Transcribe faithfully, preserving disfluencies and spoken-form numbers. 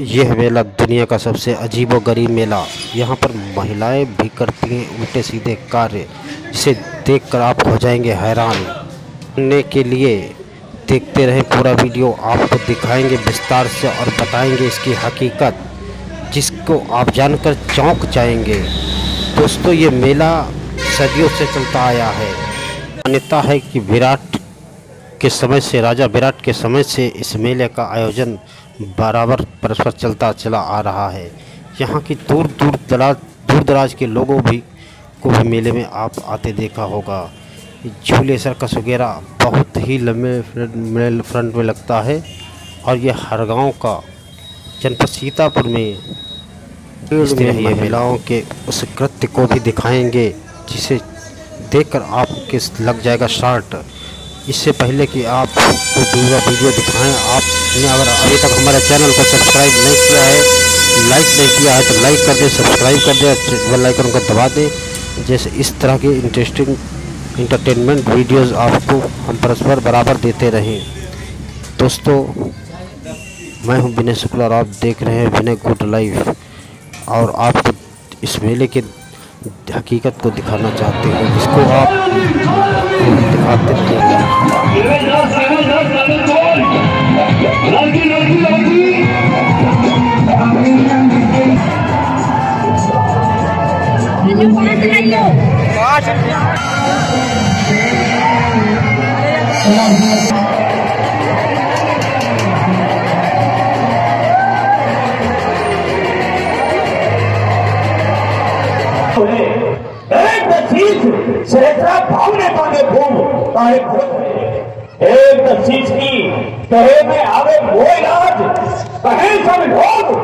यह मेला दुनिया का सबसे अजीबोगरीब मेला। यहाँ पर महिलाएं भी करती हैं उल्टे सीधे कार्य, जिसे देखकर आप हो जाएंगे हैरान। सुनने के लिए देखते रहें पूरा वीडियो, आपको दिखाएंगे विस्तार से और बताएंगे इसकी हकीकत, जिसको आप जानकर चौंक जाएंगे। दोस्तों, ये मेला सदियों से चलता आया है। मान्यता है कि विराट के समय से, राजा विराट के समय से इस मेले का आयोजन बराबर परस्पर चलता चला आ रहा है। यहाँ की दूर दूर दराज दूर दराज के लोगों भी को भी मेले में आप आते देखा होगा। झूले सर्कस वगैरह बहुत ही लंबे फ्रंट में लगता है। और यह हर गांव का जनपद सीतापुर में ये महिलाओं के उस कृत्य को भी दिखाएंगे जिसे देखकर आपके लग जाएगा शॉर्ट। इससे पहले कि आप कोई दूसरा वीडियो दिखाएं, आपने अगर अभी तक हमारे चैनल को सब्सक्राइब नहीं किया है, लाइक नहीं किया है, तो लाइक कर दें, सब्सक्राइब कर दें, बेल आइकन को दबा दें। जैसे इस तरह के इंटरेस्टिंग इंटरटेनमेंट वीडियोस आपको हम परस्पर बराबर देते रहें। दोस्तों, मैं हूं विनय शुक्ला और आप देख रहे हैं विनय गुड लाइव। और आपको इस मेले के हकीकत को दिखाना चाहते हो, जिसको आप दिखाते हैं। एक की कहे में आवे वो इलाज कहे सब लोग